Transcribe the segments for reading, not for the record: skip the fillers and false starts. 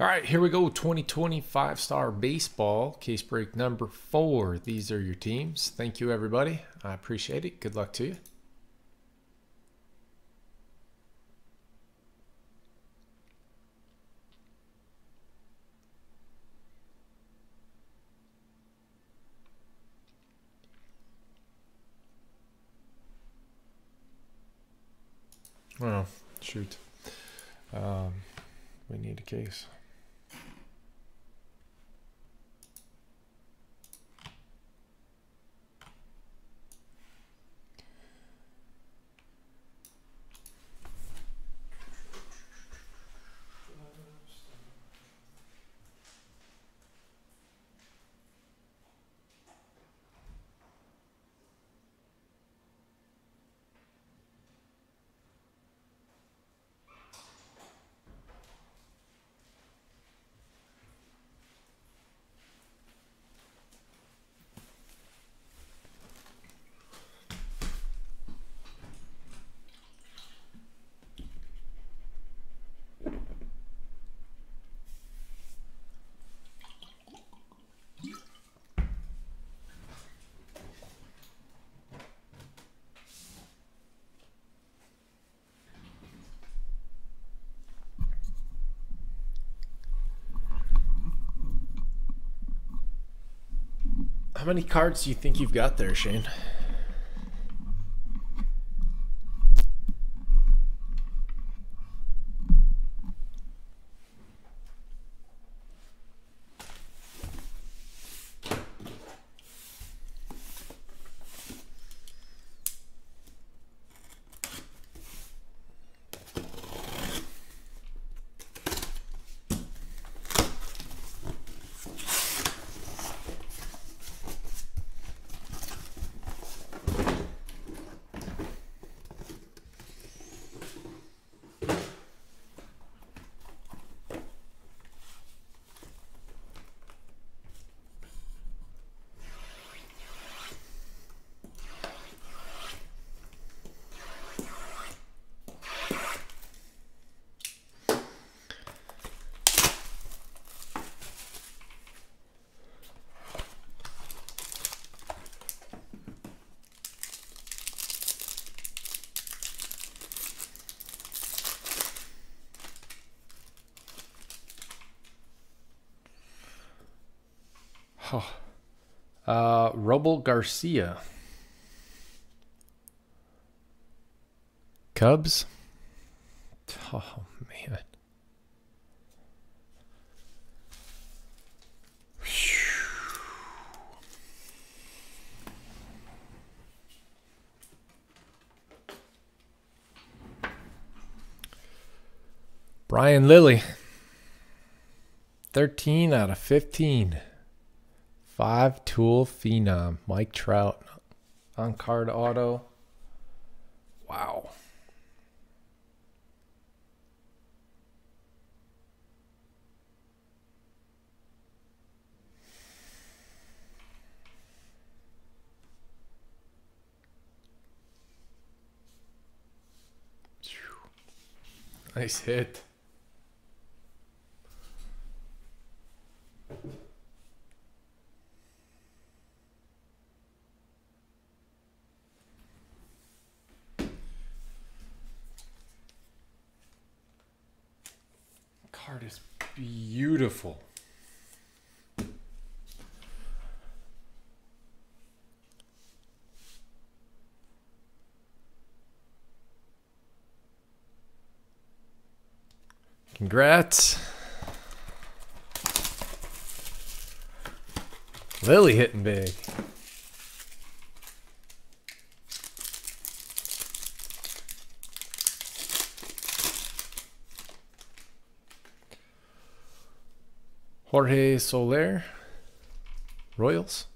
All right, here we go. 2020 Five-Star Baseball, case break number 4. These are your teams. Thank you, everybody. I appreciate it. Good luck to you. Oh, shoot. We need a case. How many cards do you think you've got there, Shane? Robel Garcia, Cubs. Oh man, Brian Lily, 13 out of 15. 5-tool phenom, Mike Trout, on card auto. Wow. Nice hit. Card is beautiful. Congrats. Lily hitting big. Jorge Soler, Royals.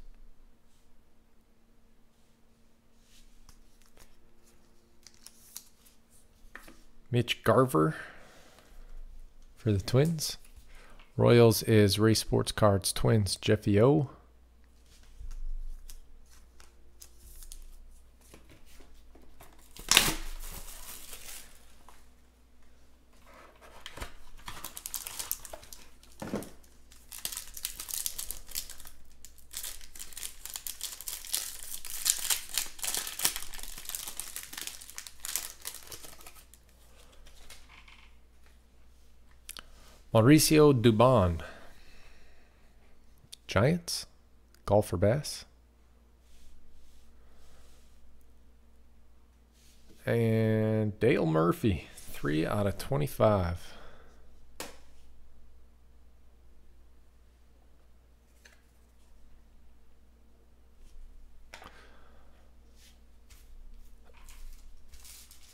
Mitch Garver for the Twins. Royals is Ray Sports Cards, Twins, Jeffy O. Mauricio Dubon. Giants? Golfer Bass? And Dale Murphy, 3/25.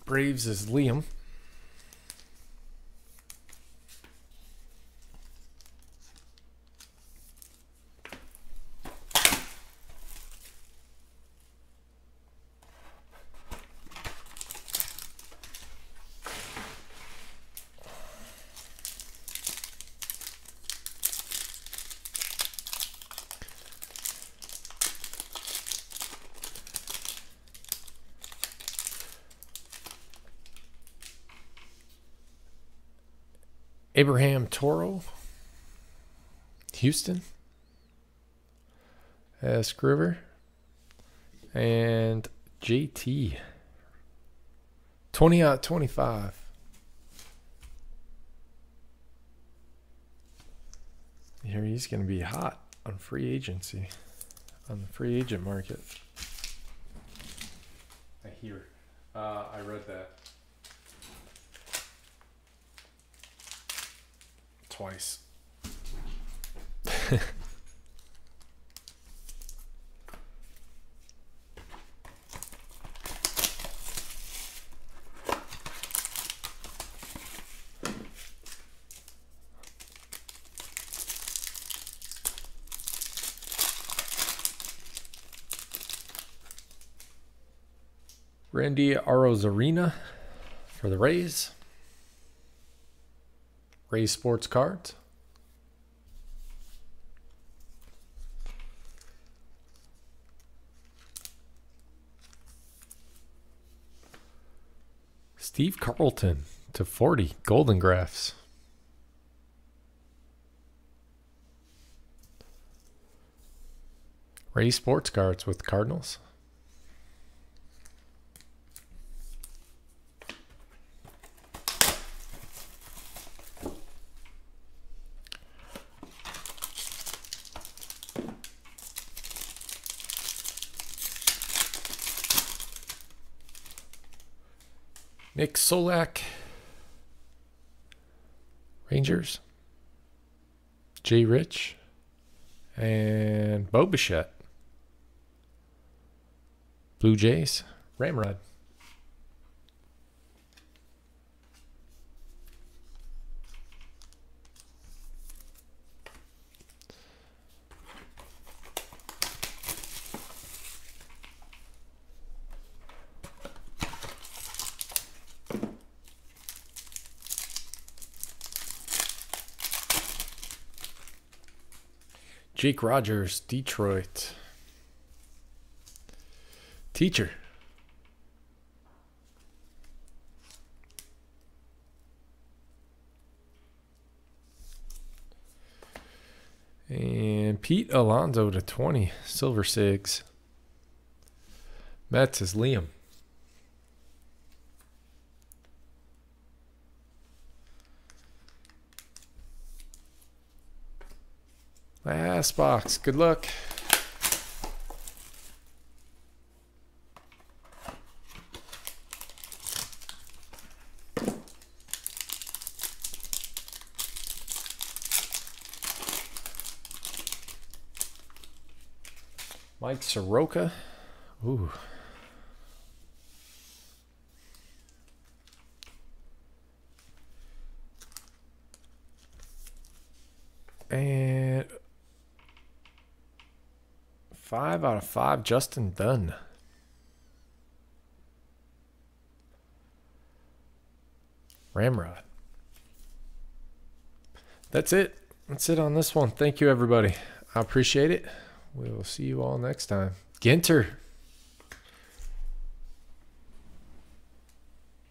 Braves is Liam. Abraham Toro, Houston, Scriver, and JT, 20/25. Here he's going to be hot on free agency, on the free agent market. I hear. I read that. Twice. Randy Arozarena for the Rays. Rays Sports Cards. Steve Carlton /40 Golden Graphs. Rays Sports Cards with Cardinals. Nick Solak, Rangers, Jay Rich, and Bo Bichette, Blue Jays, Ramrod. Jake Rogers, Detroit. Teacher. And Pete Alonso /20, Silver Sigs. Mets is Liam. Last box. Good luck. Mike Soroka. Ooh. And 5/5, Justin Dunn. Ramrod. That's it. That's it on this one. Thank you, everybody. I appreciate it. We will see you all next time. Ginter.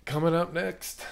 Coming up next.